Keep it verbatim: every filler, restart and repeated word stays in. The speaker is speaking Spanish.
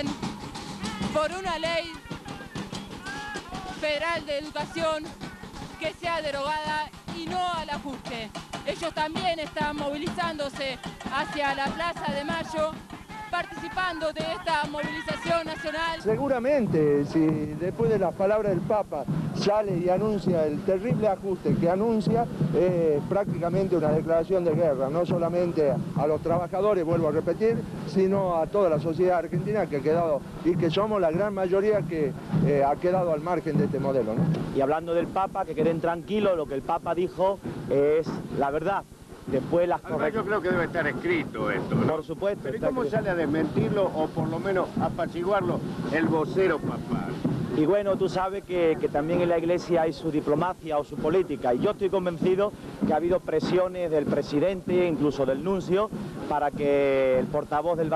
también por una ley federal de educación que sea derogada y no al ajuste. Ellos también están movilizándose hacia la Plaza de Mayo, participando de esta movilización nacional. Seguramente, si después de las palabras del Papa sale y anuncia el terrible ajuste que anuncia, eh, prácticamente una declaración de guerra, no solamente a los trabajadores, vuelvo a repetir, sino a toda la sociedad argentina que ha quedado, y que somos la gran mayoría que eh, ha quedado al margen de este modelo, ¿no? Y hablando del Papa, que queden tranquilos, lo que el Papa dijo es la verdad. Después las correcciones. Yo creo que debe estar escrito esto, ¿no? Por supuesto. Pero ¿cómo sale a desmentirlo o por lo menos apaciguarlo el vocero papal? Y bueno, tú sabes que, que también en la Iglesia hay su diplomacia o su política, y yo estoy convencido que ha habido presiones del presidente, incluso del nuncio, para que el portavoz del